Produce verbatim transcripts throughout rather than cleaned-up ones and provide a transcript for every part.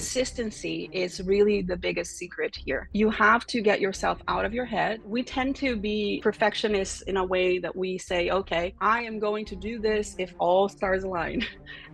consistency is really the biggest secret here. You have to get yourself out of your head. We tend to be perfectionists in a way that we say, okay, I am going to do this if all stars align.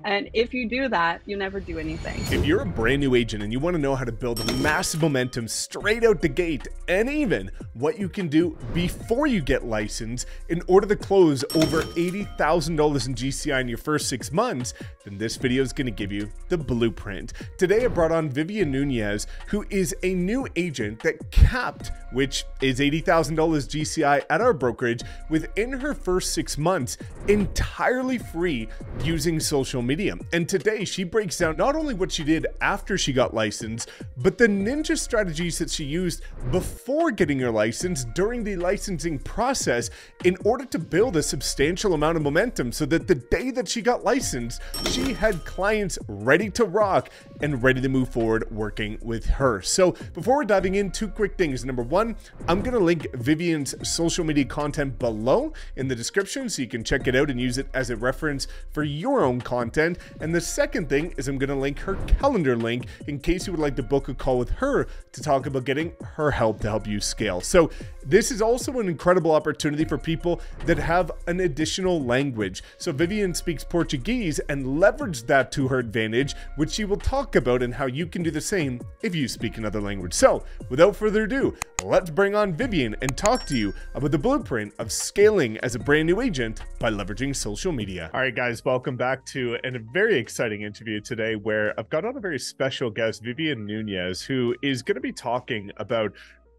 And if you do that, you never do anything. If you're a brand new agent and you want to know how to build massive momentum straight out the gate, and even what you can do before you get licensed in order to close over eighty thousand dollars in G C I in your first six months, then this video is going to give you the blueprint. Today, I brought on Viviane Nunes, who is a new agent that capped, which is eighty thousand dollars G C I at our brokerage within her first six months, entirely free using social media. And today she breaks down not only what she did after she got licensed, but the ninja strategies that she used before getting her license during the licensing process in order to build a substantial amount of momentum so that the day that she got licensed, she had clients ready to rock and ready to move forward working with her. So before we're diving in, two quick things. Number one, I'm going to link Viviane's social media content below in the description so you can check it out and use it as a reference for your own content. And the second thing is I'm going to link her calendar link in case you would like to book a call with her to talk about getting her help to help you scale. So this is also an incredible opportunity for people that have an additional language. So Viviane speaks Portuguese and leveraged that to her advantage, which she will talk about and how you can do the same if you speak another language. So without further ado, let's bring on Viviane and talk to you about the blueprint of scaling as a brand new agent by leveraging social media. All right, guys, welcome back to a very exciting interview today where I've got on a very special guest, Viviane Nunes, who is going to be talking about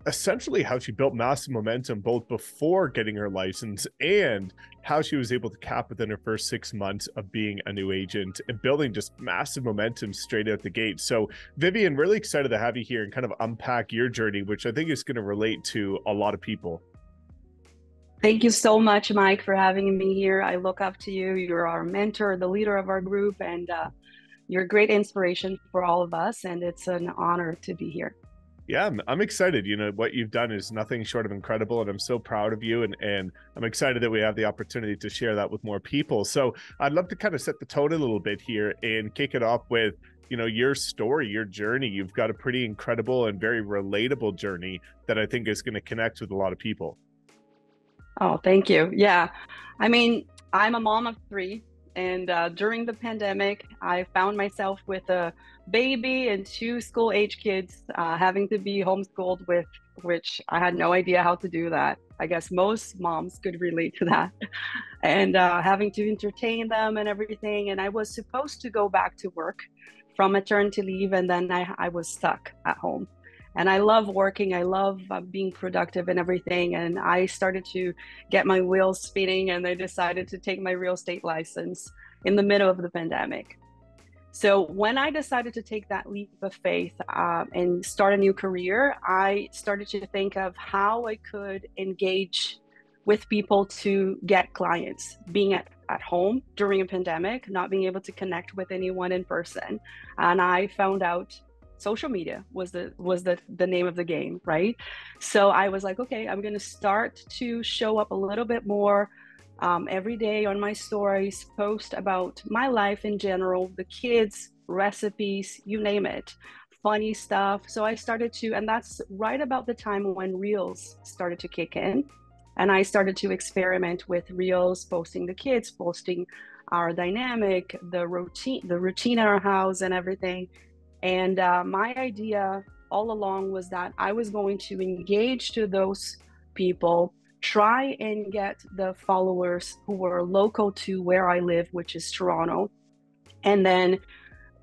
essentially how she built massive momentum both before getting her license and how she was able to cap within her first six months of being a new agent and building just massive momentum straight out the gate. So Viviane, really excited to have you here and kind of unpack your journey, which I think is going to relate to a lot of people. Thank you so much, Mike, for having me here. I look up to you. You're our mentor, the leader of our group, and uh, you're a great inspiration for all of us. And it's an honor to be here. Yeah, I'm, I'm excited. You know, what you've done is nothing short of incredible, and I'm so proud of you. And, and I'm excited that we have the opportunity to share that with more people. So I'd love to kind of set the tone a little bit here and kick it off with, you know, your story, your journey. You've got a pretty incredible and very relatable journey that I think is going to connect with a lot of people. Oh, thank you. Yeah. I mean, I'm a mom of three. And uh, during the pandemic, I found myself with a baby and two school age kids uh, having to be homeschooled with, which I had no idea how to do that. I guess most moms could relate to that. And uh, having to entertain them and everything. And I was supposed to go back to work from maternity leave. And then I, I was stuck at home. And I love working, I love uh, being productive and everything. And I started to get my wheels spinning, and I decided to take my real estate license in the middle of the pandemic. So when I decided to take that leap of faith uh, and start a new career, I started to think of how I could engage with people to get clients, being at, at home during a pandemic, not being able to connect with anyone in person. And I found out social media was the was the, the name of the game, right? So I was like, okay, I'm gonna start to show up a little bit more um, every day on my stories, post about my life in general, the kids, recipes, you name it, funny stuff. So I started to, and that's right about the time when Reels started to kick in. And I started to experiment with Reels, posting the kids, posting our dynamic, the routine, the routine in our house and everything. And uh, my idea all along was that I was going to engage to those people, try and get the followers who were local to where I live, which is Toronto, and then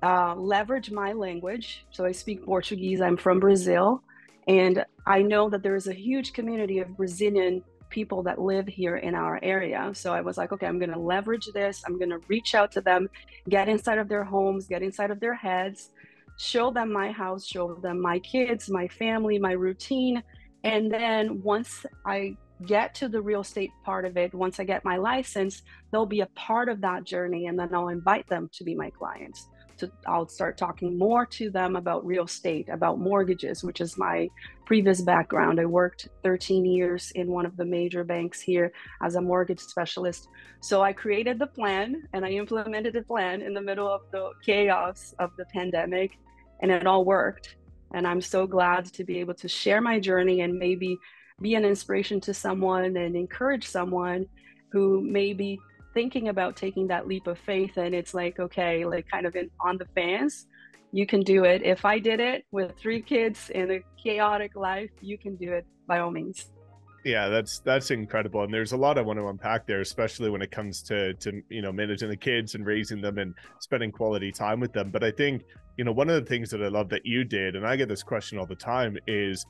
uh, leverage my language. So I speak Portuguese, I'm from Brazil, and I know that there is a huge community of Brazilian people that live here in our area. So I was like, okay, I'm going to leverage this. I'm going to reach out to them, get inside of their homes, get inside of their heads, show them my house, show them my kids, my family, my routine. And then once I get to the real estate part of it, once I get my license, they'll be a part of that journey. And then I'll invite them to be my clients. So I'll start talking more to them about real estate, about mortgages, which is my previous background. I worked thirteen years in one of the major banks here as a mortgage specialist. So I created the plan and I implemented the plan in the middle of the chaos of the pandemic. and it all worked. And I'm so glad to be able to share my journey and maybe be an inspiration to someone and encourage someone who may be thinking about taking that leap of faith. And it's like, okay, like kind of in, on the fence, you can do it. If I did it with three kids in a chaotic life, you can do it by all means. Yeah, that's that's incredible. And there's a lot I want to unpack there, especially when it comes to, to you know, managing the kids and raising them and spending quality time with them. But I think, you know, one of the things that I love that you did, and I get this question all the time, is,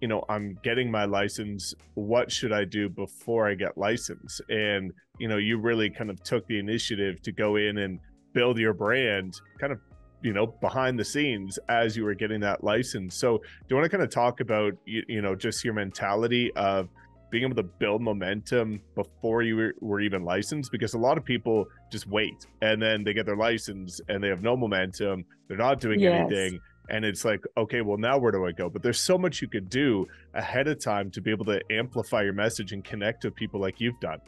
you know, I'm getting my license. What should I do before I get licensed? And, you know, you really kind of took the initiative to go in and build your brand kind of, you know, behind the scenes as you were getting that license. So do you want to kind of talk about, you, you know, just your mentality of being able to build momentum before you were, were even licensed? Because a lot of people just wait and then they get their license and they have no momentum. They're not doing yes. anything. And it's like, okay, well, now where do I go? But there's so much you could do ahead of time to be able to amplify your message and connect with people like you've done.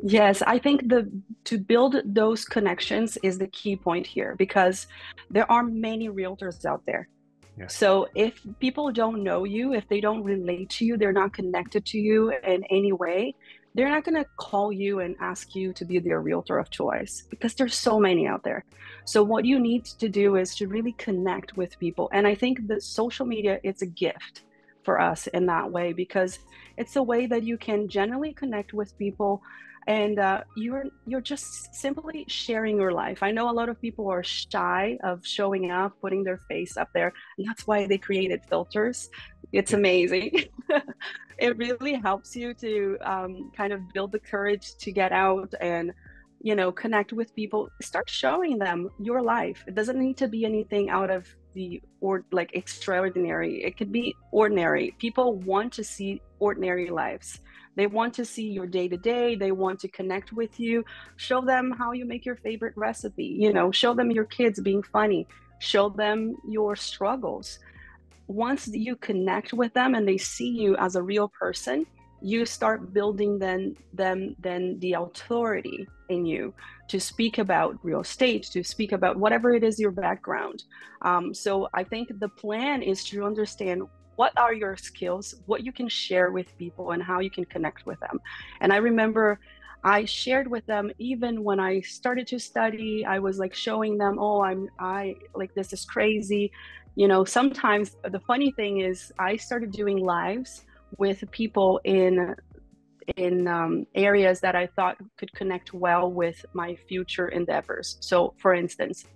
Yes, I think the to build those connections is the key point here, because there are many realtors out there. Yes. So if people don't know you, if they don't relate to you, they're not connected to you in any way, they're not going to call you and ask you to be their realtor of choice, because there's so many out there. So what you need to do is to really connect with people. And I think that social media, it's a gift for us in that way, because it's a way that you can generally connect with people. And uh, you're you're just simply sharing your life. I know a lot of people are shy of showing up, putting their face up there. And that's why they created filters. It's amazing. It really helps you to um, kind of build the courage to get out and, you know, connect with people. Start showing them your life. It doesn't need to be anything out of the or like extraordinary. It could be ordinary. People want to see ordinary lives. They want to see your day to day. They want to connect with you. Show them how you make your favorite recipe. You know, show them your kids being funny. Show them your struggles. Once you connect with them and they see you as a real person, you start building then them then the authority in you to speak about real estate, to speak about whatever it is your background. Um, so I think the plan is to understand what are your skills, what you can share with people, and how you can connect with them. And I remember I shared with them, even when I started to study, I was like showing them, oh, I'm, I like, this is crazy. You know, sometimes the funny thing is I started doing lives with people in, in um, areas that I thought could connect well with my future endeavors. So for instance,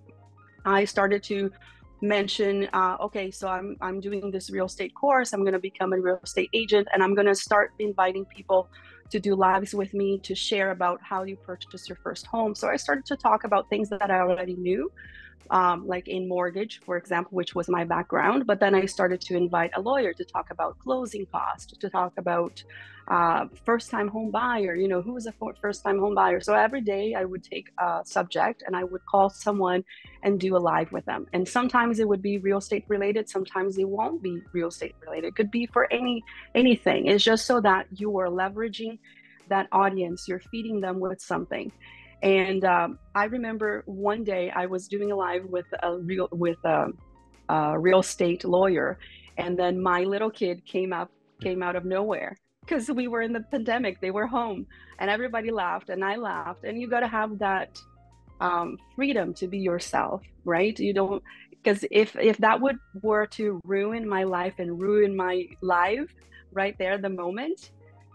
I started to mention, uh, okay, so I'm, I'm doing this real estate course, I'm going to become a real estate agent, and I'm going to start inviting people to do lives with me to share about how you purchase your first home. So I started to talk about things that I already knew, um, like in mortgage, for example, which was my background. But then I started to invite a lawyer to talk about closing costs, to talk about uh, first-time home buyer, you know, who is a first-time home buyer. So every day I would take a subject and I would call someone and do a live with them. And sometimes it would be real estate related. Sometimes it won't be real estate related. It could be for any anything. It's just so that you are leveraging that audience. You're feeding them with something. And um, I remember one day I was doing a live with a real with a, a real estate lawyer, and then my little kid came up came out of nowhere, because we were in the pandemic. They were home, and everybody laughed, and I laughed. And you got to have that um, freedom to be yourself, right? You don't, because if if that would were to ruin my life and ruin my life right there, the moment,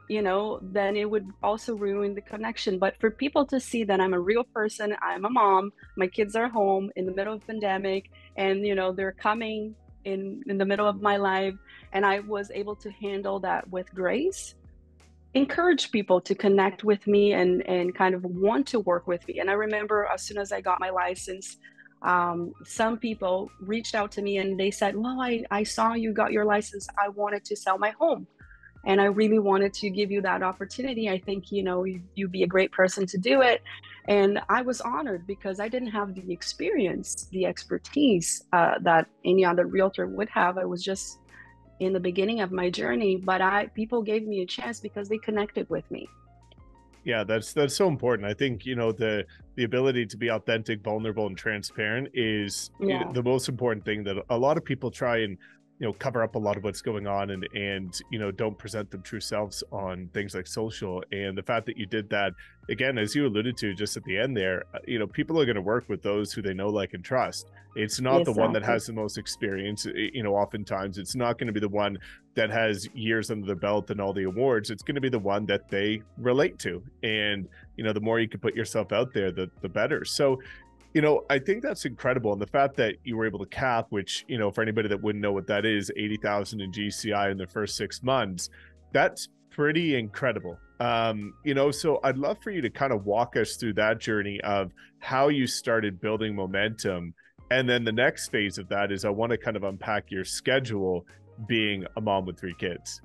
you know, then it would also ruin the connection. But for people to see that I'm a real person, I'm a mom, my kids are home in the middle of pandemic, and, you know, they're coming in, in the middle of my life, and I was able to handle that with grace, encourage people to connect with me and, and kind of want to work with me. And I remember as soon as I got my license, Um, some people reached out to me and they said, well, I, I saw you got your license. I wanted to sell my home, and I really wanted to give you that opportunity. I think, you know, you, you'd be a great person to do it. And I was honored, because I didn't have the experience, the expertise uh, that any other realtor would have. I was just in the beginning of my journey, but I people gave me a chance because they connected with me. Yeah, that's that's so important. I think, you know, the the ability to be authentic, vulnerable, and transparent is yeah. the most important thing that a lot of people try and, you know, cover up a lot of what's going on and, and, you know, don't present them true selves on things like social. And the fact that you did that, again, as you alluded to just at the end there, you know, people are going to work with those who they know, like, and trust. It's not exactly. the one that has the most experience. You know, oftentimes it's not going to be the one that has years under the belt and all the awards. It's going to be the one that they relate to. And, you know, the more you can put yourself out there, the, the better. So, you know, I think that's incredible. And the fact that you were able to cap, which, you know, for anybody that wouldn't know what that is, eighty thousand in G C I in the first six months, that's pretty incredible. Um, you know, so I'd love for you to kind of walk us through that journey of how you started building momentum. And then the next phase of that is I want to kind of unpack your schedule being a mom with three kids.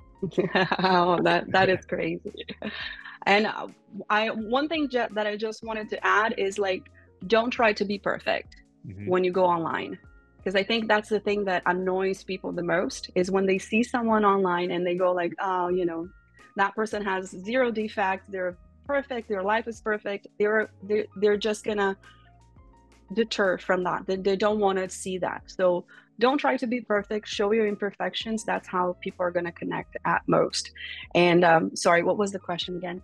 Oh, that, that is crazy. And I, one thing that I just wanted to add is, like, don't try to be perfect mm-hmm. when you go online, because I think that's the thing that annoys people the most is when they see someone online and they go like, oh, you know, that person has zero defects, they're perfect, their life is perfect. They're they're, they're just gonna deter from that. They, they don't want to see that. So don't try to be perfect. Show your imperfections. That's how people are going to connect at most. And um, sorry, what was the question again?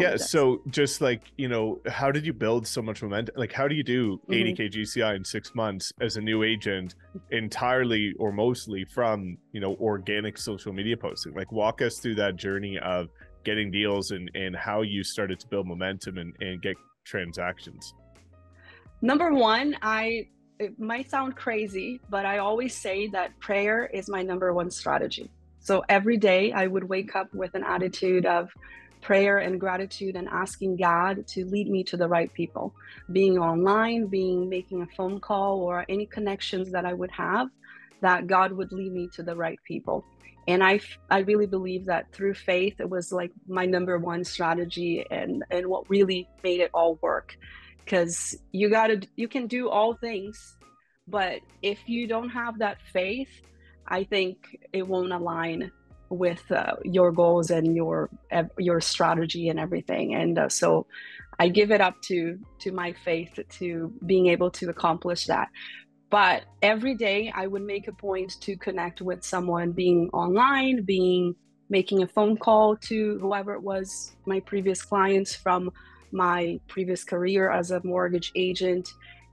Yeah. So just like, you know, how did you build so much momentum? Like, how do you do eighty K mm-hmm. G C I in six months as a new agent entirely or mostly from, you know, organic social media posting? Like, walk us through that journey of getting deals and, and how you started to build momentum and, and get transactions. Number one, I... it might sound crazy, but I always say that prayer is my number one strategy. So every day I would wake up with an attitude of prayer and gratitude and asking God to lead me to the right people, being online, being making a phone call or any connections that I would have, that God would lead me to the right people. And I, I really believe that through faith, it was like my number one strategy and, and what really made it all work. Because you gotta, you can do all things, but if you don't have that faith, I think it won't align with uh, your goals and your your strategy and everything. And uh, so, I give it up to to my faith to being able to accomplish that. But every day, I would make a point to connect with someone, being online, being making a phone call to whoever it was, my previous clients from my previous career as a mortgage agent,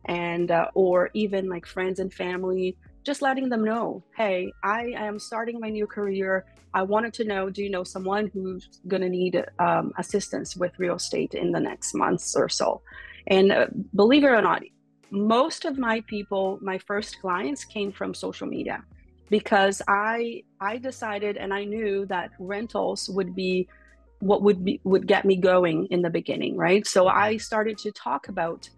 and uh, or even like friends and family, just letting them know, hey, I am starting my new career. I wanted to know, do you know someone who's gonna need um, assistance with real estate in the next months or so? And uh, believe it or not, most of my people, my first clients came from social media, because I I decided and I knew that rentals would be what would be would get me going in the beginning, right? So I started to talk about,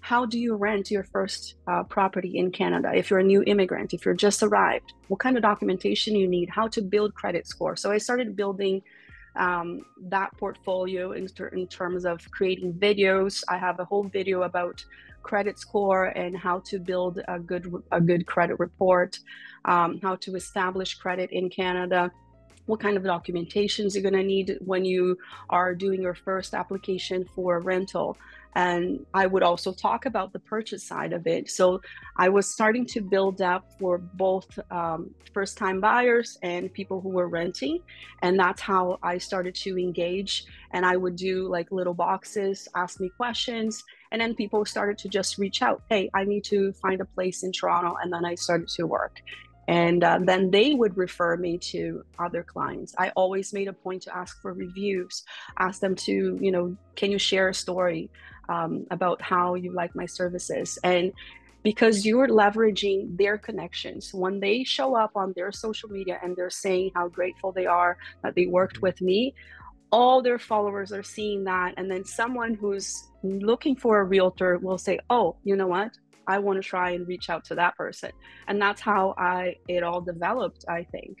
how do you rent your first uh, property in Canada? If you're a new immigrant, if you're just arrived, what kind of documentation you need, how to build credit score. So I started building um, that portfolio in, ter in terms of creating videos. I have a whole video about credit score and how to build a good, a good credit report, um, how to establish credit in Canada, what kind of documentations you're gonna need when you are doing your first application for a rental. And I would also talk about the purchase side of it. So I was starting to build up for both um, first-time buyers and people who were renting. And that's how I started to engage. And I would do like little boxes, ask me questions. And then people started to just reach out. Hey, I need to find a place in Toronto. And then I started to work. And uh, then they would refer me to other clients. I always made a point to ask for reviews, ask them to, you know, can you share a story um, about how you like my services? And because you're leveraging their connections, when they show up on their social media and they're saying how grateful they are that they worked with me, all their followers are seeing that. And then someone who's looking for a realtor will say, oh, you know what? I want to try and reach out to that person. And that's how I it all developed, I think.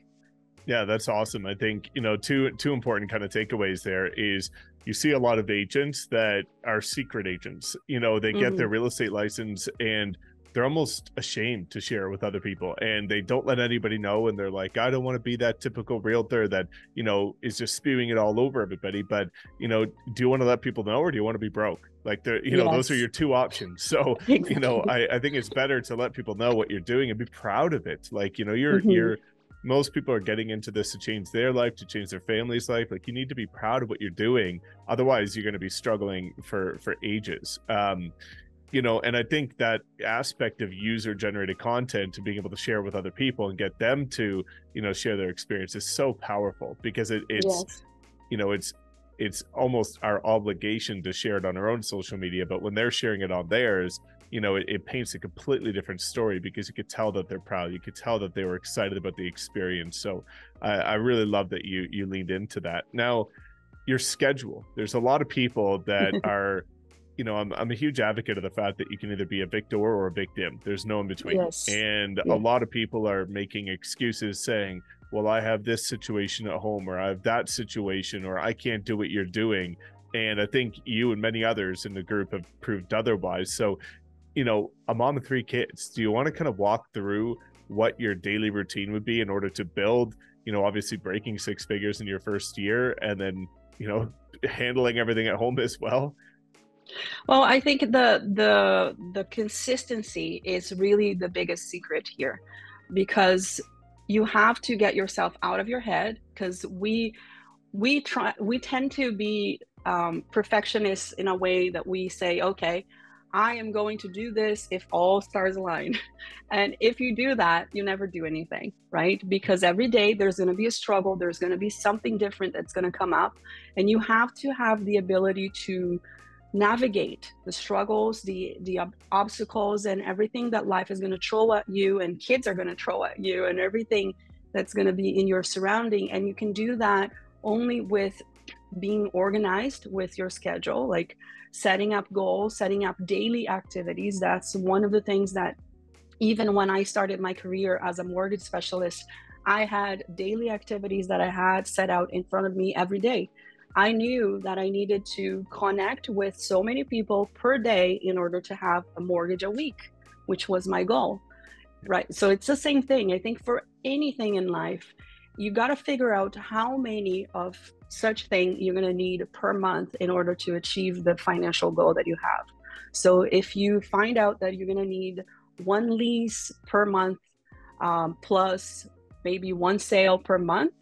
Yeah, that's awesome. I think, you know, two two important kind of takeaways there is you see a lot of agents that are secret agents. You know, they get mm-hmm. their real estate license and they're almost ashamed to share with other people, and they don't let anybody know. And they're like, I don't want to be that typical realtor that, you know, is just spewing it all over everybody. But, you know, do you want to let people know, or do you want to be broke? Like, there, you know, yes. those are your two options. So, you know, I, I think it's better to let people know what you're doing and be proud of it. Like, you know, you're, mm-hmm. you're, most people are getting into this to change their life, to change their family's life. Like, you need to be proud of what you're doing. Otherwise, you're going to be struggling for, for ages. Um, you know, and I think that aspect of user generated content and being able to share with other people and get them to, you know, share their experience is so powerful, because it, it's, yes. you know, it's, it's almost our obligation to share it on our own social media. But when they're sharing it on theirs, you know, it, it paints a completely different story, because you could tell that they're proud. You could tell that they were excited about the experience. So I, I really love that you, you leaned into that. Now, your schedule, there's a lot of people that are, you know, I'm, I'm a huge advocate of the fact that you can either be a victor or a victim. There's no in between. Yes. And yeah. a lot of people are making excuses saying, well, I have this situation at home, or I have that situation, or I can't do what you're doing. And I think you and many others in the group have proved otherwise. So, you know, a mom of three kids, do you want to kind of walk through what your daily routine would be in order to build, you know, obviously breaking six figures in your first year, and then, you know, handling everything at home as well? Well, I think the the the consistency is really the biggest secret here, because you have to get yourself out of your head, because we we try we tend to be um, perfectionists in a way that we say, okay, I am going to do this if all stars align. And if you do that, you never do anything, right? Because every day there's going to be a struggle. There's going to be something different that's going to come up, and you have to have the ability to navigate the struggles, the the ob obstacles, and everything that life is going to throw at you, and kids are going to throw at you, and everything that's going to be in your surrounding. And you can do that only with being organized with your schedule, like setting up goals, setting up daily activities. That's one of the things that, even when I started my career as a mortgage specialist, I had daily activities that I had set out in front of me every day. I knew that I needed to connect with so many people per day in order to have a mortgage a week, which was my goal, right? So it's the same thing. I think for anything in life, you got to figure out how many of such thing you're going to need per month in order to achieve the financial goal that you have. So if you find out that you're going to need one lease per month, um, plus maybe one sale per month,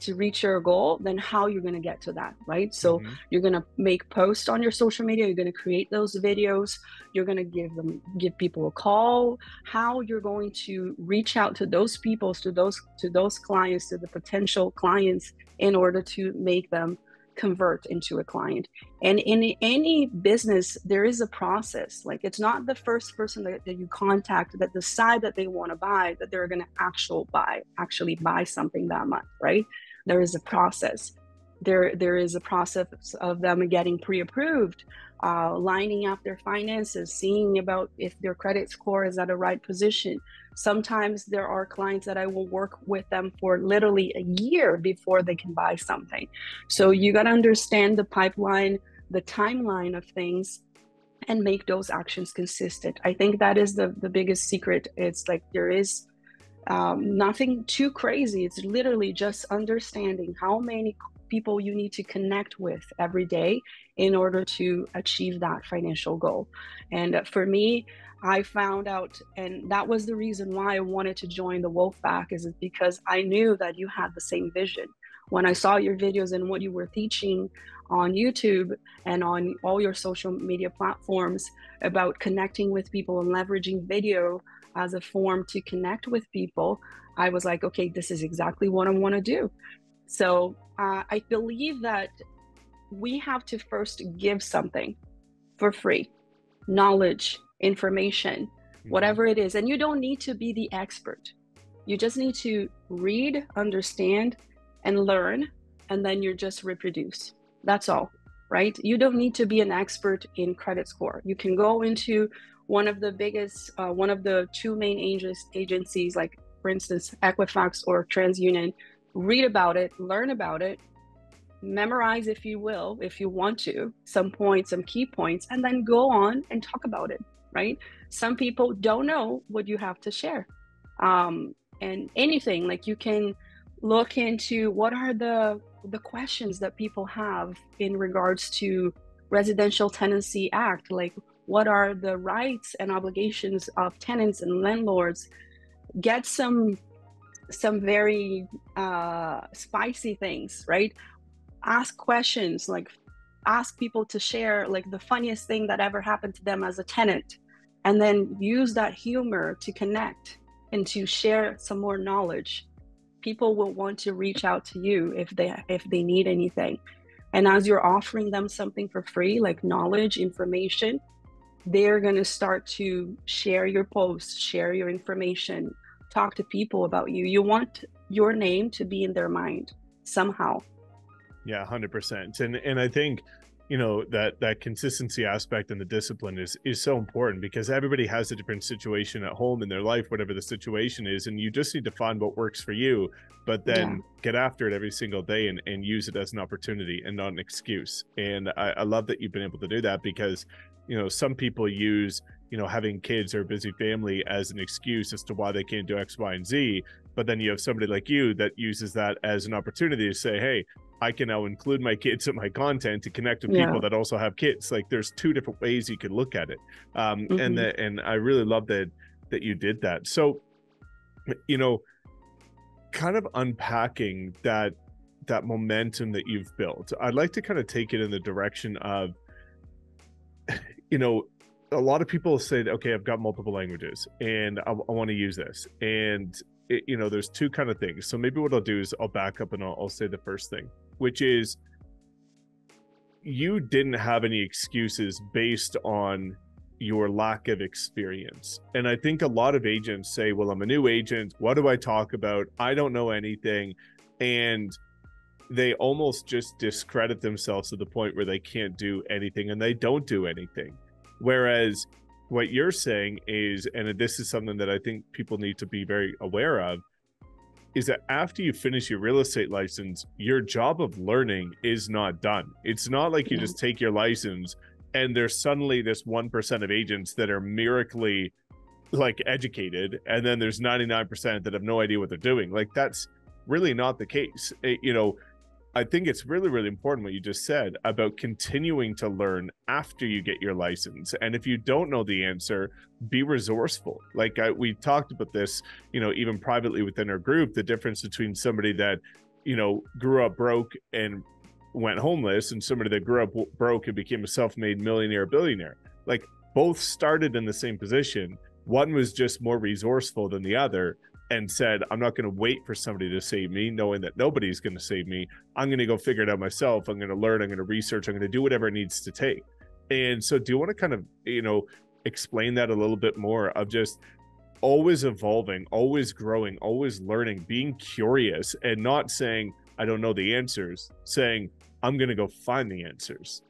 to reach your goal, then how you're going to get to that, right? So mm-hmm. you're going to make posts on your social media, you're going to create those videos, you're going to give them, give people a call, how you're going to reach out to those people, to those, to those clients, to the potential clients, in order to make them convert into a client. And in any business, there is a process. Like, it's not the first person that, that you contact that decide that they want to buy, that they're going to actual buy, actually buy something that month, right? There is a process. There, there is a process of them getting pre-approved, uh, lining up their finances, seeing about if their credit score is at a right position. Sometimes there are clients that I will work with them for literally a year before they can buy something. So you got to understand the pipeline, the timeline of things, and make those actions consistent. I think that is the, the biggest secret. It's like, there is um, nothing too crazy. It's literally just understanding how many people you need to connect with every day in order to achieve that financial goal. And for me, I found out, and that was the reason why I wanted to join the Wolfpack, is because I knew that you had the same vision. When I saw your videos and what you were teaching on YouTube and on all your social media platforms about connecting with people and leveraging video as a form to connect with people, I was like, okay, this is exactly what I want to do. So uh, I believe that we have to first give something for free, knowledge, information, whatever it is. And you don't need to be the expert. You just need to read, understand, and learn, and then you just reproduce. That's all, right? You don't need to be an expert in credit score. You can go into one of the biggest, uh, one of the two main agencies, like for instance, Equifax or TransUnion, read about it, learn about it, memorize, if you will, if you want to, some points, some key points, and then go on and talk about it, right? some people don't know what you have to share. Um, and anything, like you can look into what are the, the questions that people have in regards to Residential Tenancy Act, like what are the rights and obligations of tenants and landlords. Get some some very uh, spicy things, right? Ask questions, like ask people to share like the funniest thing that ever happened to them as a tenant, and then use that humor to connect and to share some more knowledge. People will want to reach out to you if they if they need anything. And as you're offering them something for free, like knowledge, information, they're gonna start to share your posts, share your information, talk to people about you. You want your name to be in their mind somehow. Yeah, one hundred percent. And and I think, you know, that that consistency aspect and the discipline is is so important, because everybody has a different situation at home in their life, whatever the situation is, and you just need to find what works for you, but then yeah. get after it every single day and, and use it as an opportunity and not an excuse. And I, I love that you've been able to do that, because, you know, some people use, you know, having kids or a busy family as an excuse as to why they can't do X, Y, and Z. But then you have somebody like you that uses that as an opportunity to say, hey, I can now include my kids in my content to connect with yeah. people that also have kids. Like, there's two different ways you can look at it. Um, mm-hmm. And the, and I really love that, that you did that. So, you know, kind of unpacking that, that momentum that you've built, I'd like to kind of take it in the direction of, you know, a lot of people say, okay, I've got multiple languages and I, I want to use this. And, it, you know, there's two kind of things. So maybe what I'll do is I'll back up and I'll, I'll say the first thing, which is you didn't have any excuses based on your lack of experience. And I think a lot of agents say, well, I'm a new agent. What do I talk about? I don't know anything. And they almost just discredit themselves to the point where they can't do anything, and they don't do anything. Whereas what you're saying is, and this is something that I think people need to be very aware of, is that after you finish your real estate license, your job of learning is not done. It's not like you just take your license and there's suddenly this one percent of agents that are miraculously like educated, and then there's ninety-nine percent that have no idea what they're doing. Like, that's really not the case. It, you know, I think it's really, really important what you just said about continuing to learn after you get your license. And if you don't know the answer, be resourceful. Like I, we talked about this, you know, even privately within our group, the difference between somebody that, you know, grew up broke and went homeless, and somebody that grew up broke and became a self-made millionaire, billionaire. Like, both started in the same position. One was just more resourceful than the other, and said, I'm not going to wait for somebody to save me, knowing that nobody's going to save me. I'm going to go figure it out myself. I'm going to learn. I'm going to research. I'm going to do whatever it needs to take. And so, do you want to kind of, you know, explain that a little bit more, of just always evolving, always growing, always learning, being curious, and not saying, I don't know the answers, saying, I'm going to go find the answers.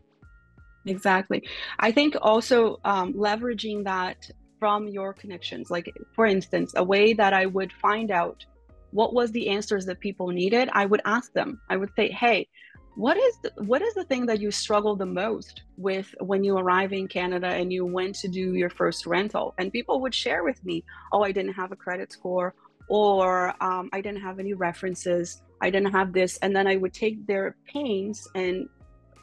Exactly. I think also um, leveraging that from your connections. Like, for instance, a way that I would find out what was the answers that people needed, I would ask them. I would say, hey, what is the, what is the thing that you struggle the most with when you arrive in Canada and you went to do your first rental? And people would share with me, oh, I didn't have a credit score, or um, I didn't have any references, I didn't have this. And then I would take their pains and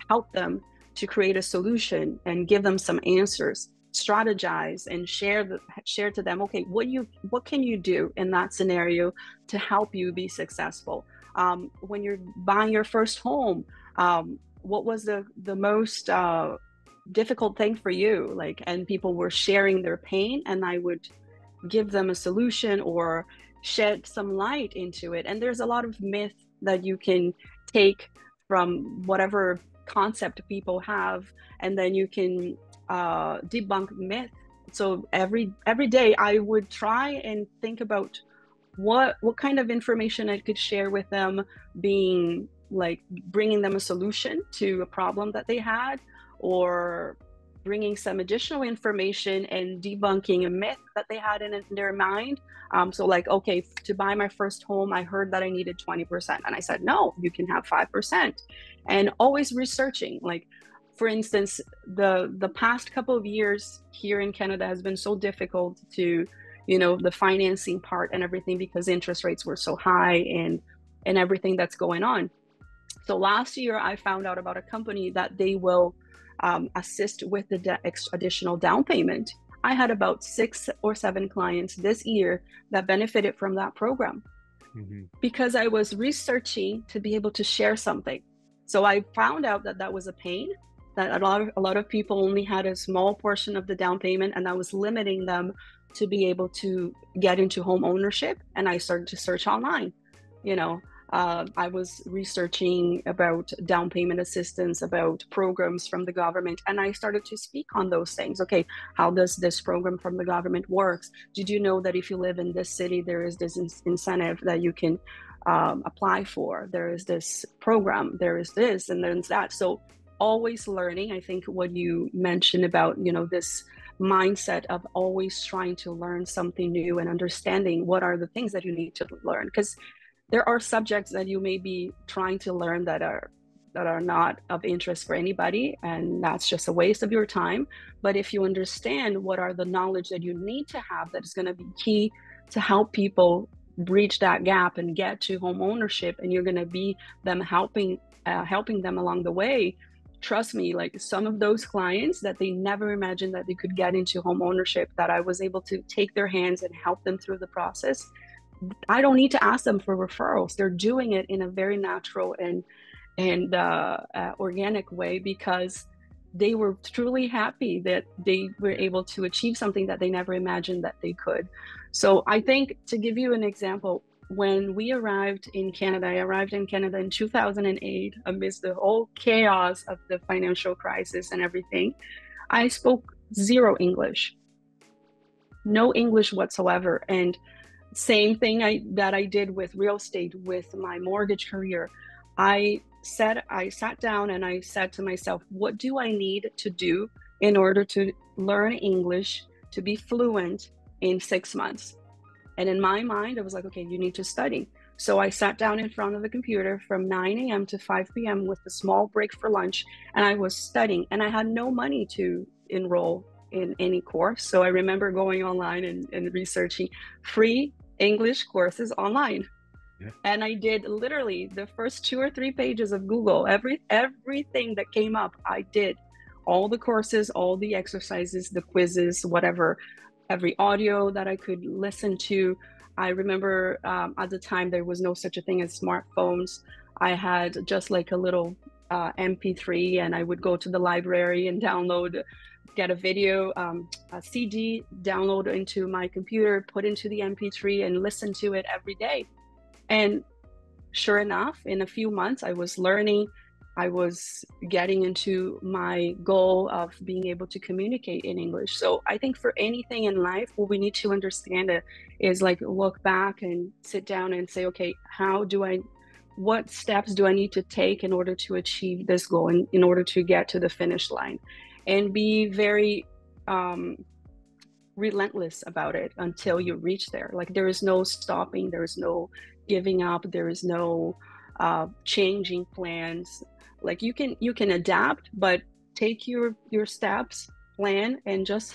help them to create a solution and give them some answers. Strategize and share the share to them, okay, what you what can you do in that scenario to help you be successful? Um, when you're buying your first home, um, what was the the most uh, difficult thing for you? Like, and people were sharing their pain, and I would give them a solution or shed some light into it. And there's a lot of myth that you can take from whatever concept people have, and then you can uh, debunk myth. So every, every day I would try and think about what, what kind of information I could share with them, being like bringing them a solution to a problem that they had, or bringing some additional information and debunking a myth that they had in, in their mind. Um, so like, okay, to buy my first home, I heard that I needed twenty percent. And I said, no, you can have five percent. And always researching, like, for instance, the the past couple of years here in Canada has been so difficult to, you know, the financing part and everything, because interest rates were so high and and everything that's going on. So last year I found out about a company that they will um, assist with the additional down payment. I had about six or seven clients this year that benefited from that program, mm-hmm. because I was researching to be able to share something. So I found out that that was a pain, that a lot of, a lot of people only had a small portion of the down payment, and that was limiting them to be able to get into home ownership. And I started to search online. You know, uh, I was researching about down payment assistance, about programs from the government, and I started to speak on those things. Okay, how does this program from the government works? Did you know that if you live in this city, there is this in- incentive that you can um, apply for? There is this program, there is this, and there's that. So always learning. I think what you mentioned about, you know, this mindset of always trying to learn something new and understanding what are the things that you need to learn, because there are subjects that you may be trying to learn that are that are not of interest for anybody, and that's just a waste of your time. But if you understand what are the knowledge that you need to have, that is going to be key to help people breach that gap and get to home ownership, and you're going to be them helping uh, helping them along the way. Trust me, like some of those clients that they never imagined that they could get into home ownership, that I was able to take their hands and help them through the process. I don't need to ask them for referrals. They're doing it in a very natural and and uh, uh, organic way, because they were truly happy that they were able to achieve something that they never imagined that they could. So I think, to give you an example, when we arrived in Canada, I arrived in Canada in two thousand eight amidst the whole chaos of the financial crisis and everything. I spoke zero English, no English whatsoever. And same thing I, that I did with real estate, with my mortgage career. I said, I sat down and I said to myself, what do I need to do in order to learn English, to be fluent in six months? And in my mind, I was like, okay, you need to study. So I sat down in front of the computer from nine a.m. to five p.m. with a small break for lunch, and I was studying, and I had no money to enroll in any course. So I remember going online and, and researching free English courses online. Yeah. And I did literally the first two or three pages of Google, every everything that came up, I did. All the courses, all the exercises, the quizzes, whatever. Every audio that I could listen to. I remember um, at the time there was no such a thing as smartphones. I had just like a little uh, M P three, and I would go to the library and download, get a video, um, a C D, download into my computer, put into the M P three and listen to it every day. And sure enough, in a few months I was learning, I was getting into my goal of being able to communicate in English. So I think for anything in life, what we need to understand is like look back and sit down and say, okay, how do I, what steps do I need to take in order to achieve this goal and in order to get to the finish line, and be very um, relentless about it until you reach there. Like there is no stopping, there is no giving up, there is no uh, changing plans. Like you can you can adapt, but take your your steps, plan, and just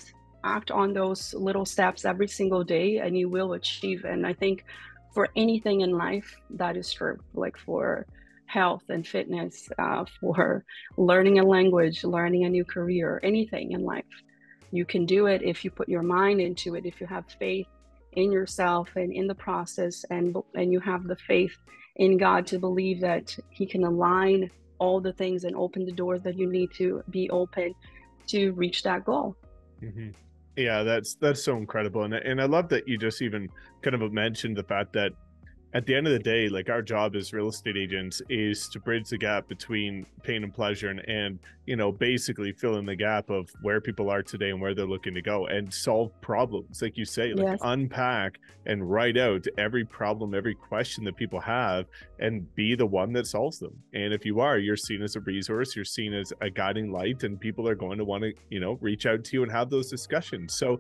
act on those little steps every single day, and you will achieve. And I think for anything in life, that is true. Like for health and fitness, uh, for learning a language, learning a new career, anything in life, you can do it if you put your mind into it, if you have faith in yourself and in the process, and and you have the faith in God to believe that He can align all the things and open the doors that you need to be open to reach that goal. Mm-hmm. Yeah, that's that's so incredible. And, and I love that you just even kind of mentioned the fact that at the end of the day, like our job as real estate agents is to bridge the gap between pain and pleasure, and, and you know, basically fill in the gap of where people are today and where they're looking to go, and solve problems. Like you say, like yes. Unpack and write out every problem, every question that people have, and be the one that solves them. And if you are, you're seen as a resource, you're seen as a guiding light, and people are going to want to, you know, reach out to you and have those discussions. So,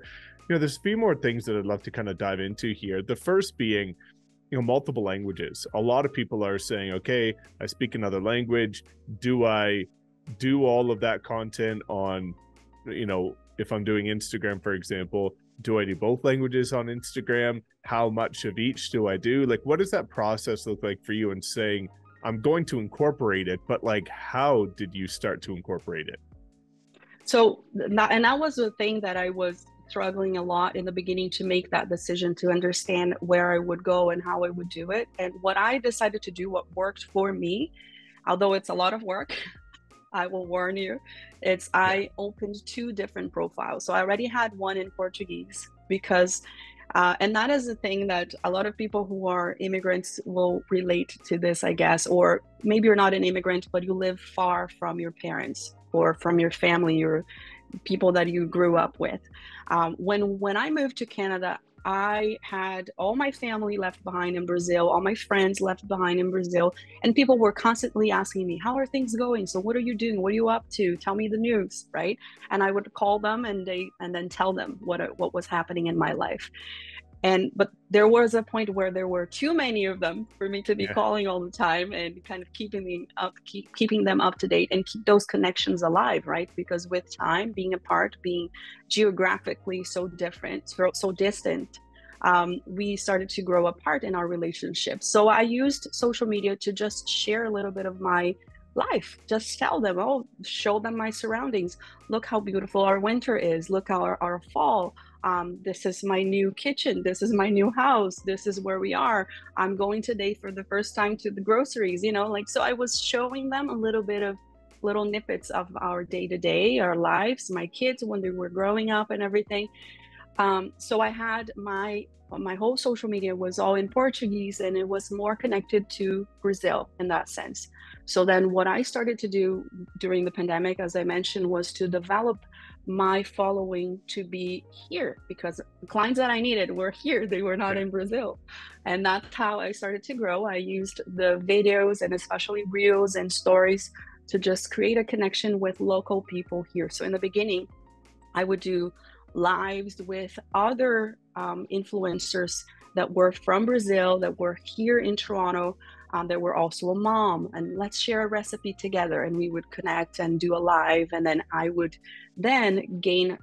you know, there's a few more things that I'd love to kind of dive into here. The first being, you know, multiple languages. A lot of people are saying, okay, I speak another language. Do I do all of that content on, you know, if I'm doing Instagram, for example, do I do both languages on Instagram? How much of each do I do? Like, what does that process look like for you in saying, I'm going to incorporate it, but like, how did you start to incorporate it? So, and that was the thing that I was struggling a lot in the beginning, to make that decision, to understand where I would go and how I would do it. And what I decided to do, what worked for me, although it's a lot of work, I will warn you, it's I opened two different profiles. So I already had one in Portuguese because, uh, and that is the thing that a lot of people who are immigrants will relate to this, I guess, or maybe you're not an immigrant, but you live far from your parents or from your family, your people that you grew up with. Um, when, when I moved to Canada, I had all my family left behind in Brazil, all my friends left behind in Brazil, and people were constantly asking me, how are things going? So what are you doing? What are you up to? Tell me the news, right? And I would call them and they and then tell them what, what was happening in my life. And but there was a point where there were too many of them for me to be yeah. calling all the time and kind of keeping them up, keep, keeping them up to date and keep those connections alive, right? Because with time, being apart, being geographically so different, so, so distant, um, we started to grow apart in our relationship. So I used social media to just share a little bit of my life, just tell them, oh, show them my surroundings. Look how beautiful our winter is. Look how our, our fall. Um, this is my new kitchen. This is my new house. This is where we are. I'm going today for the first time to the groceries, you know, like, so I was showing them a little bit of little snippets of our day-to-day, our lives, my kids when they were growing up and everything. Um, so I had my, my whole social media was all in Portuguese and it was more connected to Brazil in that sense. So then what I started to do during the pandemic, as I mentioned, was to develop my following to be here because the clients that I needed were here. They were not in Brazil. And that's how I started to grow. I used the videos and especially reels and stories to just create a connection with local people here. So in the beginning, I would do lives with other um, influencers that were from Brazil, that were here in Toronto, Um, there were also a mom, and let's share a recipe together, and we would connect and do a live, and then I would then gain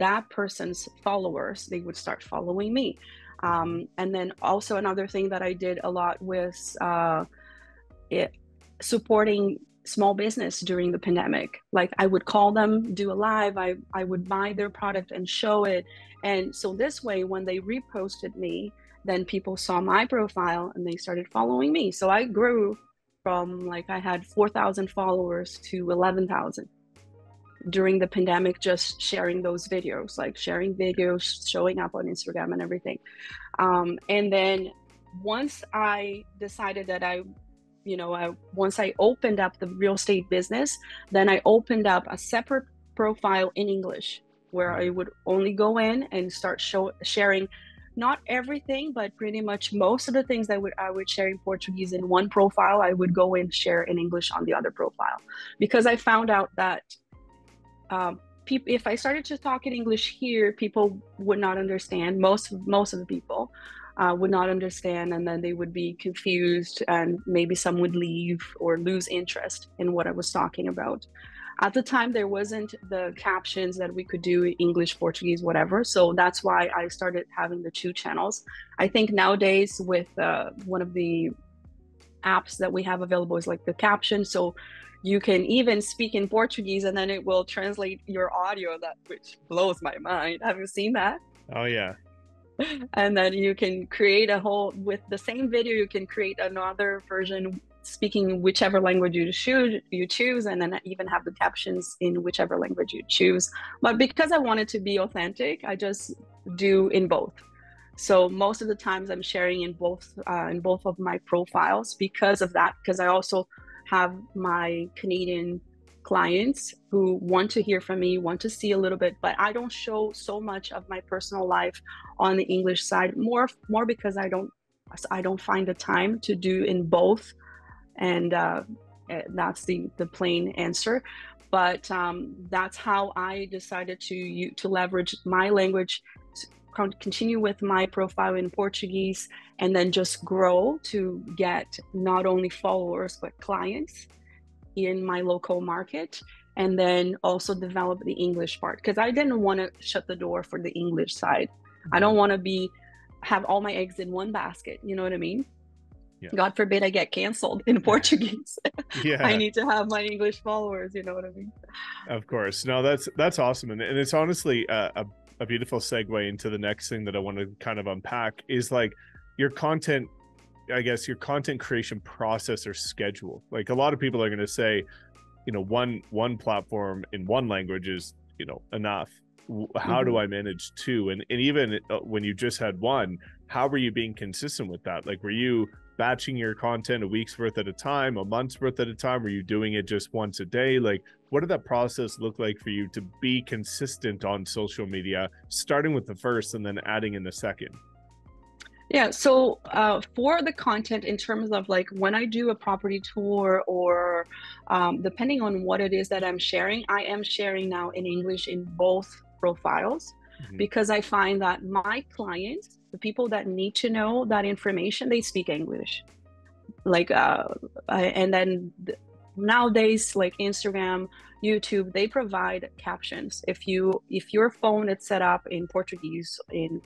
that person's followers. They would start following me. Um, and then also another thing that I did a lot was uh, it, supporting small business during the pandemic. Like I would call them, do a live, I, I would buy their product and show it. And so this way, when they reposted me, then people saw my profile and they started following me. So I grew from like I had four thousand followers to eleven thousand during the pandemic, just sharing those videos, like sharing videos, showing up on Instagram and everything. Um, and then once I decided that I, you know, I, once I opened up the real estate business, then I opened up a separate profile in English where I would only go in and start show, sharing not everything, but pretty much most of the things that I would, I would share in Portuguese in one profile, I would go and share in English on the other profile. Because I found out that um, if I started to talk in English here, people would not understand, most, most of the people uh, would not understand, and then they would be confused, and maybe some would leave or lose interest in what I was talking about. At the time, there wasn't the captions that we could do English, Portuguese, whatever. So that's why I started having the two channels. I think nowadays with uh, one of the apps that we have available is like the caption. So you can even speak in Portuguese and then it will translate your audio, that which blows my mind. Have you seen that? Oh, yeah. And then you can create a whole, with the same video, you can create another version speaking whichever language you choose, you choose, and then even have the captions in whichever language you choose. But because I wanted to be authentic, I just do in both. So most of the times I'm sharing in both uh, in both of my profiles because of that, because I also have my Canadian clients who want to hear from me, want to see a little bit, but I don't show so much of my personal life on the English side, more, more because I don't, I don't find the time to do in both. And uh, that's the, the plain answer. But um, that's how I decided to, to leverage my language, continue with my profile in Portuguese, and then just grow to get not only followers, but clients in my local market, and then also develop the English part, because I didn't want to shut the door for the English side. I don't want to be have all my eggs in one basket, you know what I mean? Yeah. God forbid I get canceled in Portuguese. Yeah. I need to have my English followers, you know what I mean? Of course. No, that's that's awesome. And, and it's honestly a, a, a beautiful segue into the next thing that I want to kind of unpack is like your content, I guess, your content creation process or schedule. Like a lot of people are going to say, you know, one one platform in one language is, you know, enough. How do I manage two? And, and even when you just had one, how were you being consistent with that? Like, were you batching your content a week's worth at a time, a month's worth at a time? Were you doing it just once a day? Like, what did that process look like for you to be consistent on social media, starting with the first and then adding in the second? Yeah, so uh, for the content, in terms of like when I do a property tour or um, depending on what it is that I'm sharing, I am sharing now in English in both profiles, mm-hmm. because I find that my clients, the people that need to know that information, they speak English. Like, uh, I, and then th- nowadays, like Instagram, YouTube, they provide captions. If you, if your phone is set up in Portuguese, in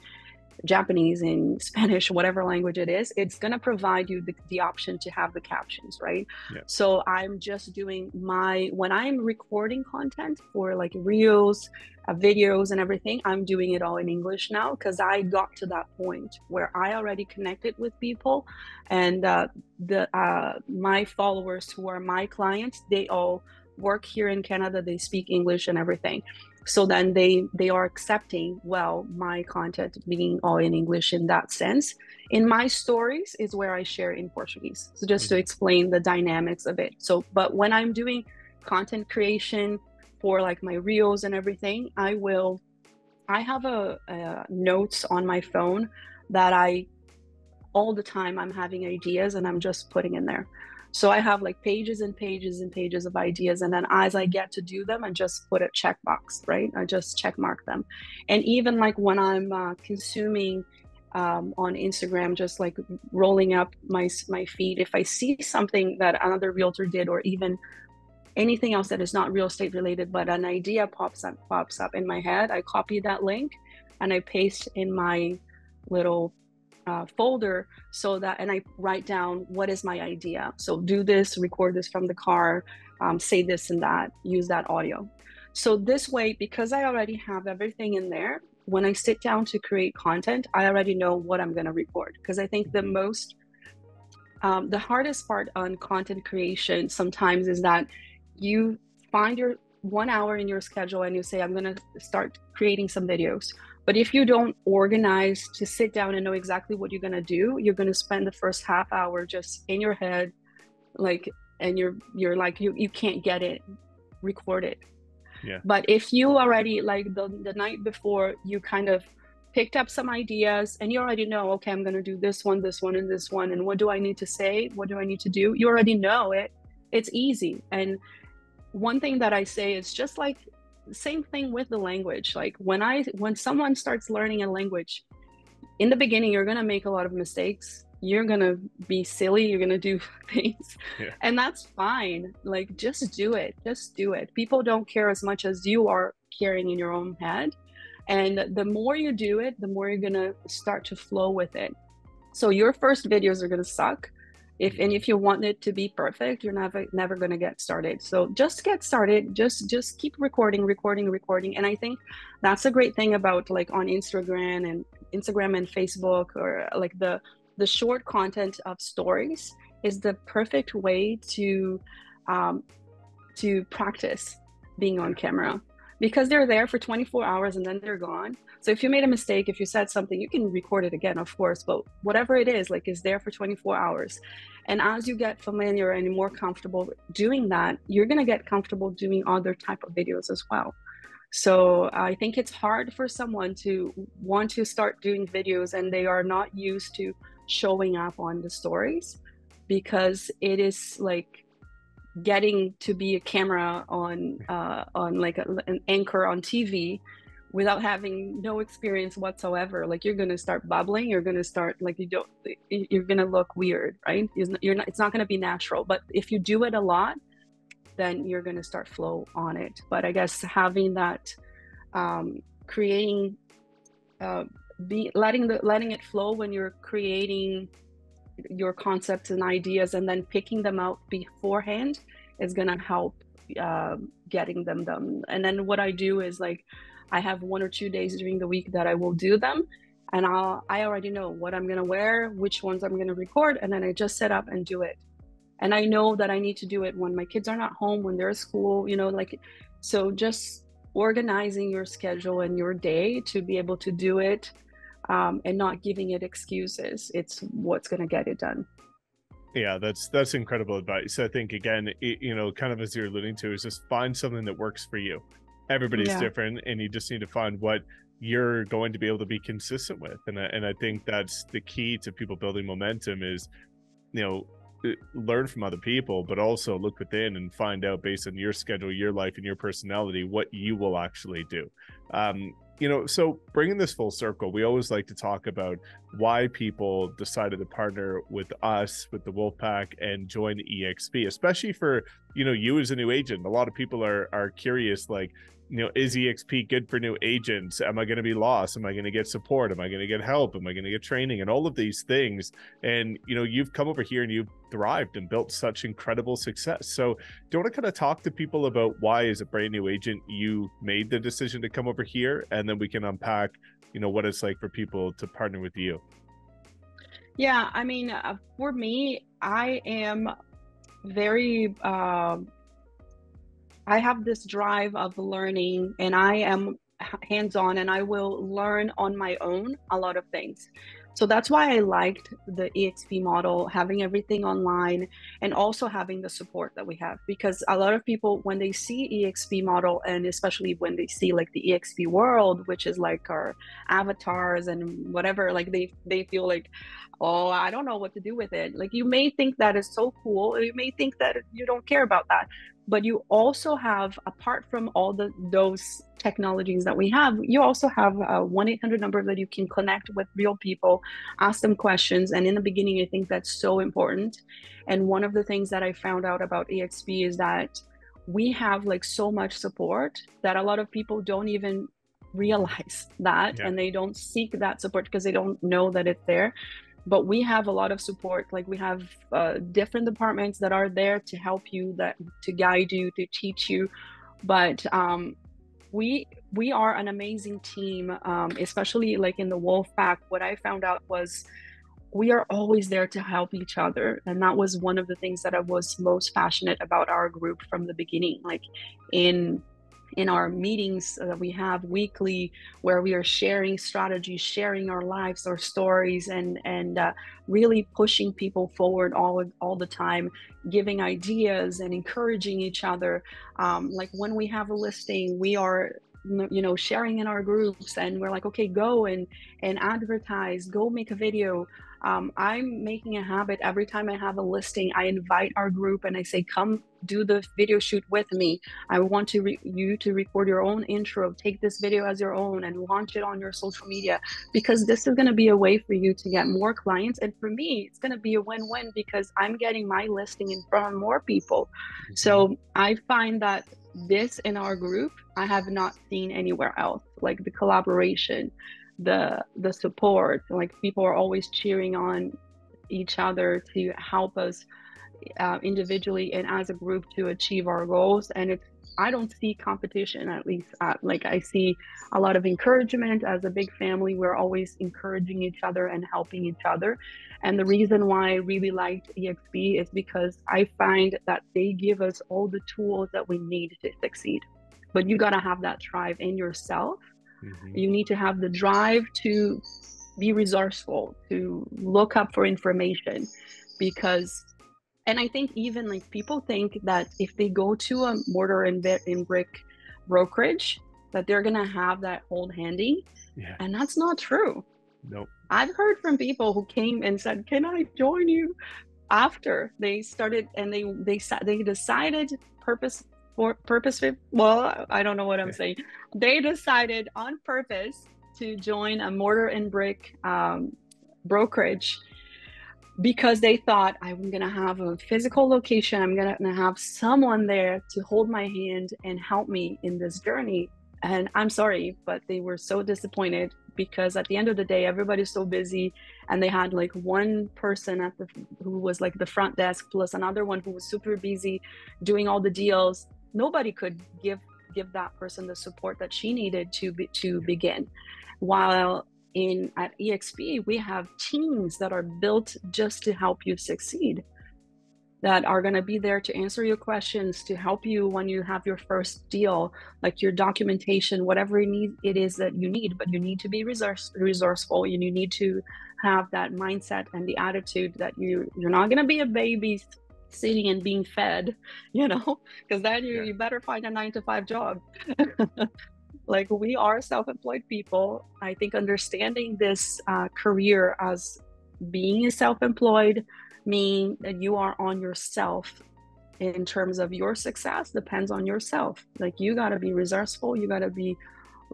Japanese, in Spanish, whatever language it is, it's going to provide you the, the option to have the captions, right? Yeah. So I'm just doing my, when I'm recording content for like reels, uh, videos and everything, I'm doing it all in English now, because I got to that point where I already connected with people, and uh, the uh, my followers who are my clients, they all work here in Canada, they speak English and everything. So then they they are accepting, well, my content being all in English in that sense. In my stories is where I share in Portuguese. So just mm-hmm. to explain the dynamics of it. So, but when I'm doing content creation for like my reels and everything, I will, I have a, a notes on my phone that I, all the time I'm having ideas and I'm just putting in there. So I have like pages and pages and pages of ideas. And then as I get to do them, I just put a checkbox, right? I just check mark them. And even like when I'm uh, consuming um, on Instagram, just like rolling up my, my feed, if I see something that another realtor did, or even anything else that is not real estate related, but an idea pops up, pops up in my head, I copy that link and I paste in my little Uh, folder, so that, and I write down what is my idea. So do this, record this from the car, um, say this and that, use that audio. So this way, because I already have everything in there, when I sit down to create content, I already know what I'm going to record. Because I think the most, um, the hardest part on content creation sometimes is that you find your one hour in your schedule and you say, I'm going to start creating some videos. But if you don't organize to sit down and know exactly what you're going to do, you're going to spend the first half hour just in your head, like, and you're, you're like, you, you can't get it recorded. Yeah. But if you already, like the, the night before, you kind of picked up some ideas and you already know, okay, I'm going to do this one, this one, and this one. And what do I need to say? What do I need to do? You already know it. It's easy. And one thing that I say is just like, same thing with the language. Like when I, when someone starts learning a language, in the beginning, you're going to make a lot of mistakes. You're going to be silly. You're going to do things. Yeah. And that's fine. Like, just do it. Just do it. People don't care as much as you are caring in your own head. And the more you do it, the more you're going to start to flow with it. So your first videos are going to suck. If, and if you want it to be perfect, you're never never going to get started. So just get started. Just just keep recording, recording, recording. And I think that's a great thing about like on Instagram and Instagram and Facebook, or like the the short content of stories is the perfect way to um, to practice being on camera, because they're there for twenty-four hours and then they're gone. So if you made a mistake, if you said something, you can record it again, of course, but whatever it is, like, it's there for twenty-four hours. And as you get familiar and more comfortable doing that, you're going to get comfortable doing other type of videos as well. So I think it's hard for someone to want to start doing videos and they are not used to showing up on the stories, because it is like getting to be a camera on, uh, on like a, an anchor on T V, without having no experience whatsoever. Like, you're going to start bubbling, you're going to start like, you don't, you're going to look weird, right? You're not, it's not going to be natural. But if you do it a lot, then you're going to start flow on it. But I guess having that, um, creating, uh, be, letting the letting it flow when you're creating your concepts and ideas, and then picking them out beforehand is going to help uh, getting them done. And then what I do is, like, I have one or two days during the week that I will do them, and I'll, I already know what I'm going to wear, which ones I'm going to record, and then I just set up and do it. And I know that I need to do it when my kids are not home, when they're at school, you know, like, so just organizing your schedule and your day to be able to do it, um, and not giving it excuses. It's what's going to get it done. Yeah, that's that's incredible advice. I think, again, it, you know, kind of as you're alluding to, is just find something that works for you. Everybody's yeah. different, and you just need to find what you're going to be able to be consistent with. And I, and I think that's the key to people building momentum is, you know, learn from other people, but also look within and find out, based on your schedule, your life, and your personality, what you will actually do. Um, you know, so bringing this full circle, we always like to talk about why people decided to partner with us, with the Wolfpack, and join E X P, especially for, you know, you as a new agent. A lot of people are are curious, like, you know, is E X P good for new agents? Am I going to be lost? Am I going to get support? Am I going to get help? Am I going to get training? And all of these things. And, you know, you've come over here and you've thrived and built such incredible success. So do you want to kind of talk to people about why, as a brand new agent, you made the decision to come over here? And then we can unpack, you know, what it's like for people to partner with you. Yeah, I mean, uh, for me, I am very, uh, I have this drive of learning, and I am hands-on, and I will learn on my own a lot of things. So that's why I liked the E X P model, having everything online, and also having the support that we have, because a lot of people, when they see E X P model, and especially when they see like the E X P world, which is like our avatars and whatever, like they, they feel like, oh, I don't know what to do with it. Like, you may think that is so cool. You may think that you don't care about that, but you also have, apart from all the those technologies that we have, you also have a one eight hundred number that you can connect with real people, ask them questions. And in the beginning, I think that's so important. And one of the things that I found out about E X P is that we have like so much support that a lot of people don't even realize that, yeah. and they don't seek that support because they don't know that it's there. But we have a lot of support. Like, we have uh, different departments that are there to help you, that to guide you, to teach you. But um, we we are an amazing team, um, especially like in the Wolfpack. What I found out was we are always there to help each other. And that was one of the things that I was most passionate about our group from the beginning. Like, in in our meetings that we have weekly, where we are sharing strategies, sharing our lives, our stories, and and uh, really pushing people forward all all the time, giving ideas and encouraging each other. Um, like, when we have a listing, we are, you know, sharing in our groups, and we're like, okay, go and and advertise, go make a video. Um, I'm making a habit, every time I have a listing, I invite our group and I say, come do the video shoot with me. I want to re you to record your own intro, take this video as your own and launch it on your social media, because this is going to be a way for you to get more clients. And for me, it's going to be a win-win, because I'm getting my listing in front of more people. Mm-hmm. So I find that this in our group, I have not seen anywhere else, like the collaboration, the the support. Like, people are always cheering on each other to help us uh, individually and as a group to achieve our goals. And it's, I don't see competition, at least uh, like I see a lot of encouragement. As a big family, we're always encouraging each other and helping each other. And the reason why I really liked E X P is because I find that they give us all the tools that we need to succeed, but you got to have that drive in yourself. Mm-hmm. You need to have the drive to be resourceful, to look up for information, because, and I think even like people think that if they go to a mortar and, and brick brokerage, that they're going to have that hold handy. Yeah. And that's not true. Nope. I've heard from people who came and said, can I join you? After they started and they, they, they decided purpose for purposeful, well, I don't know what I'm okay. saying. They decided on purpose to join a mortar and brick um, brokerage because they thought I'm going to have a physical location. I'm going to have someone there to hold my hand and help me in this journey. And I'm sorry, but they were so disappointed because at the end of the day, everybody's so busy. And they had like one person at the who was like the front desk plus another one who was super busy doing all the deals. Nobody could give give that person the support that she needed to be, to begin. While in at E X P, we have teams that are built just to help you succeed, that are going to be there to answer your questions, to help you when you have your first deal, like your documentation, whatever it, need, it is that you need. But you need to be resource, resourceful, and you need to have that mindset and the attitude that you, you're not going to be a baby sitting and being fed, you know, because then you, yeah. you better find a nine to five job. Like, we are self-employed people. I think understanding this uh, career as being self-employed, meaning that you are on yourself in terms of your success, depends on yourself. Like, you got to be resourceful. You got to be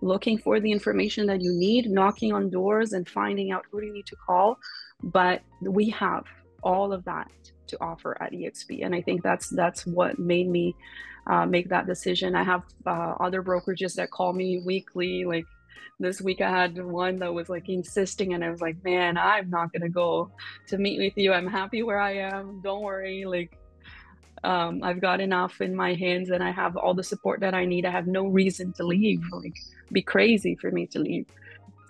looking for the information that you need, knocking on doors and finding out who do you need to call. But we have all of that to offer at E X P. And I think that's that's what made me uh, make that decision. I have uh, other brokerages that call me weekly. Like, this week I had one that was like insisting, and I was like, man, I'm not gonna go to meet with you. I'm happy where I am. Don't worry. Like, um, I've got enough in my hands and I have all the support that I need. I have no reason to leave. Like, it'd be crazy for me to leave.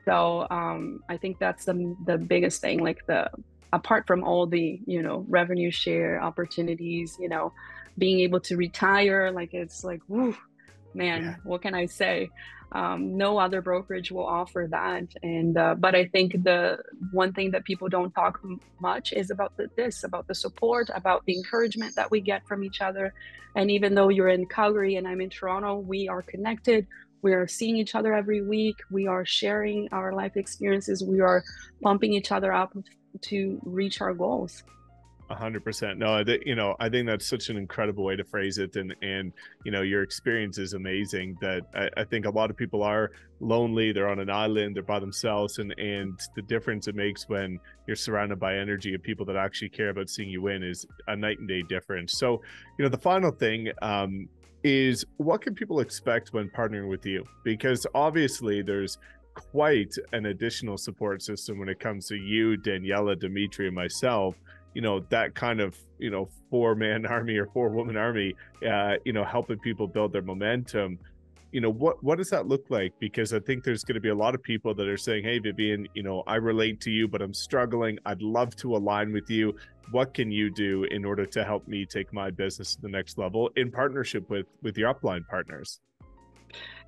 So um, I think that's the, the biggest thing. Like, the apart from all the, you know, revenue share opportunities, you know, being able to retire, like, it's like, woo, man, yeah. what can I say? Um, no other brokerage will offer that. And, uh, but I think the one thing that people don't talk much is about the, this, about the support, about the encouragement that we get from each other. And even though you're in Calgary and I'm in Toronto, we are connected. We are seeing each other every week. We are sharing our life experiences. We are pumping each other up to reach our goals. one hundred percent. No, I th- you know, I think that's such an incredible way to phrase it. And, and, you know, your experience is amazing. That I, I think a lot of people are lonely. They're on an island, they're by themselves. And, and the difference it makes when you're surrounded by energy of people that actually care about seeing you win is a night and day difference. So, you know, the final thing, um, is what can people expect when partnering with you? Because obviously there's quite an additional support system when it comes to you, Daniela, Dimitri, and myself. You know, that kind of, you know, four-man army or four-woman army, uh, you know, helping people build their momentum. You know, what what does that look like? Because I think there's going to be a lot of people that are saying, hey, Viviane, you know, I relate to you, but I'm struggling. I'd love to align with you. What can you do in order to help me take my business to the next level in partnership with, with your upline partners?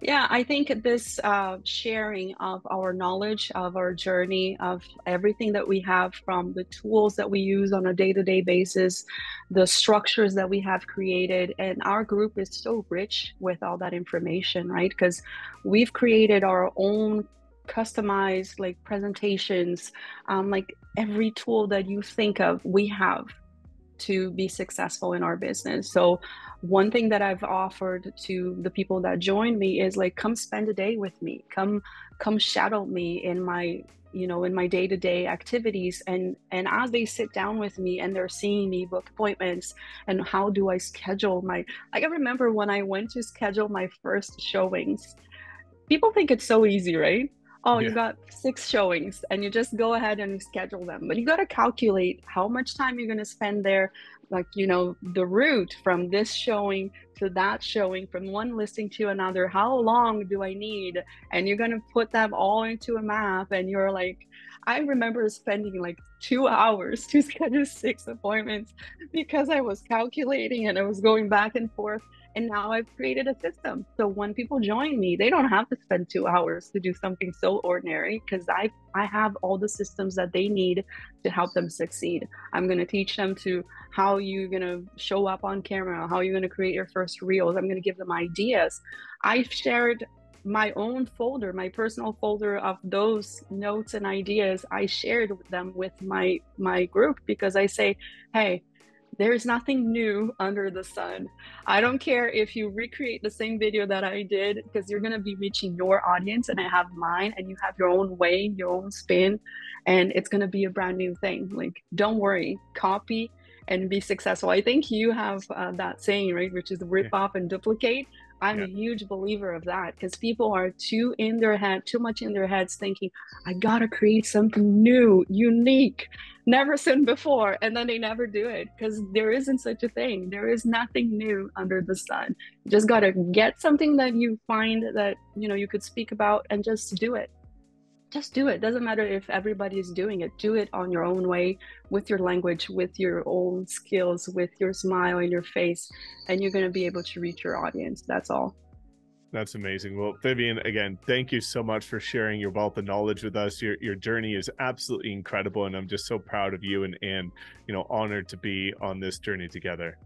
Yeah, I think this uh, sharing of our knowledge, of our journey, of everything that we have, from the tools that we use on a day-to-day basis, the structures that we have created, and our group is so rich with all that information, right? Because we've created our own customized like presentations, um, like every tool that you think of, we have to be successful in our business. So one thing that I've offered to the people that join me is like, come spend a day with me, come come shadow me in my, you know, in my day-to-day activities. And and as they sit down with me and they're seeing me book appointments and how do I schedule my, like, I remember when I went to schedule my first showings, people think it's so easy, right? Oh, yeah. You got six showings and you just go ahead and schedule them. But you got to calculate how much time you're going to spend there. Like, you know, the route from this showing to that showing, from one listing to another, how long do I need? And you're going to put them all into a map. And you're like, I remember spending like two hours to schedule six appointments because I was calculating and I was going back and forth. And now I've created a system. So when people join me, they don't have to spend two hours to do something so ordinary, because I I have all the systems that they need to help them succeed. I'm going to teach them to how you're going to show up on camera, how you're going to create your first reels. I'm going to give them ideas. I've shared my own folder, my personal folder of those notes and ideas I shared with them with my, my group, because I say, hey, There is nothing new under the sun. I don't care if you recreate the same video that I did, because you're going to be reaching your audience and I have mine, and you have your own way, your own spin, and it's going to be a brand new thing. Like, don't worry, copy and be successful. I think you have uh, that saying, right? Which is rip yeah. off and duplicate. I'm yeah. a huge believer of that, because people are too in their head, too much in their heads thinking, I gotta create something new, unique, never seen before. And then they never do it, because there isn't such a thing. There is nothing new under the sun. You just gotta get something that you find that, you know, you could speak about, and just do it. Just do it. Doesn't matter if everybody is doing it. Do it on your own way, with your language, with your own skills, with your smile in your face, and you're going to be able to reach your audience. That's all. That's amazing. Well, Viviane, again, thank you so much for sharing your wealth of knowledge with us. Your your journey is absolutely incredible, and I'm just so proud of you and and you know honored to be on this journey together.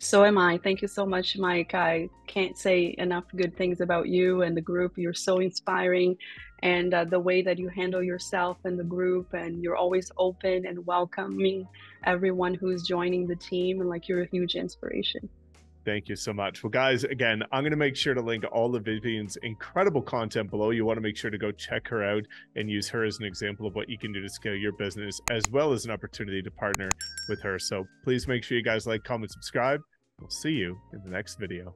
So am I. Thank you so much, Mike. I can't say enough good things about you and the group. You're so inspiring, and uh, the way that you handle yourself and the group, and you're always open and welcoming everyone who's joining the team, and like, you're a huge inspiration. Thank you so much. Well, guys, again, I'm going to make sure to link all of Viviane's incredible content below. You want to make sure to go check her out and use her as an example of what you can do to scale your business, as well as an opportunity to partner with her. So please make sure you guys like, comment, subscribe. We'll see you in the next video.